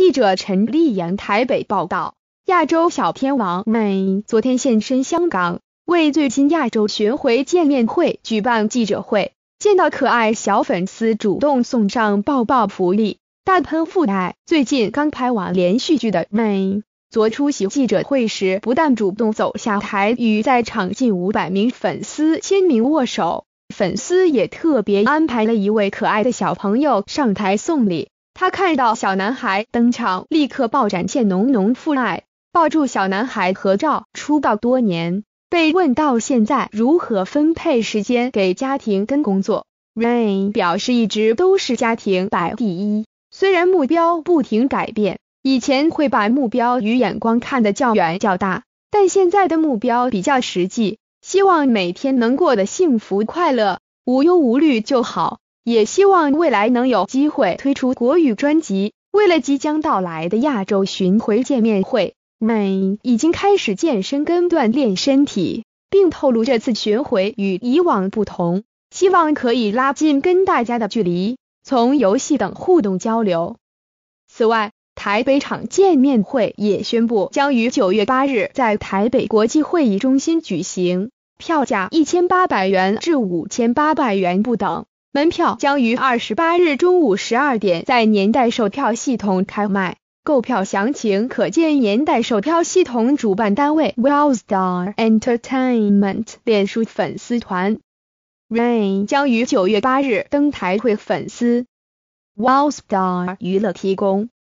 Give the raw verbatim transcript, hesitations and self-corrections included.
记者陈丽阳台北报道，亚洲小天王 Rain 昨天现身香港，为最新亚洲巡回见面会举办记者会，见到可爱小粉丝主动送上抱抱福利，大喷父爱。最近刚拍完连续剧的 Rain 昨出席记者会时，不但主动走下台与在场近五百名粉丝签名握手，粉丝也特别安排了一位可爱的小朋友上台送礼。他看到小男孩登场，立刻爆展现浓浓父爱，抱住小男孩合照。出道多年，被问到现在如何分配时间给家庭跟工作， Rain 表示一直都是家庭摆第一，虽然目标不停改变，以前会把目标与眼光看得较远较大，但现在的目标比较实际，希望每天能过得幸福快乐，无忧无虑就好。也希望未来能有机会推出国语专辑。为了即将到来的亚洲巡回见面会， Rain 已经开始健身跟锻炼身体，并透露这次巡回与以往不同，希望可以拉近跟大家的距离，从游戏等互动交流。此外，台北场见面会也宣布将于九月八日在台北国际会议中心举行，票价一千八百元至五千八百元不等。门票将于二十八日中午十二点在年代售票系统开卖，购票详情可见年代售票系统主办单位 Wellstar Entertainment 脸书粉丝团。 Rain 将于九月八日登台会粉丝。Wellstar 娱乐提供。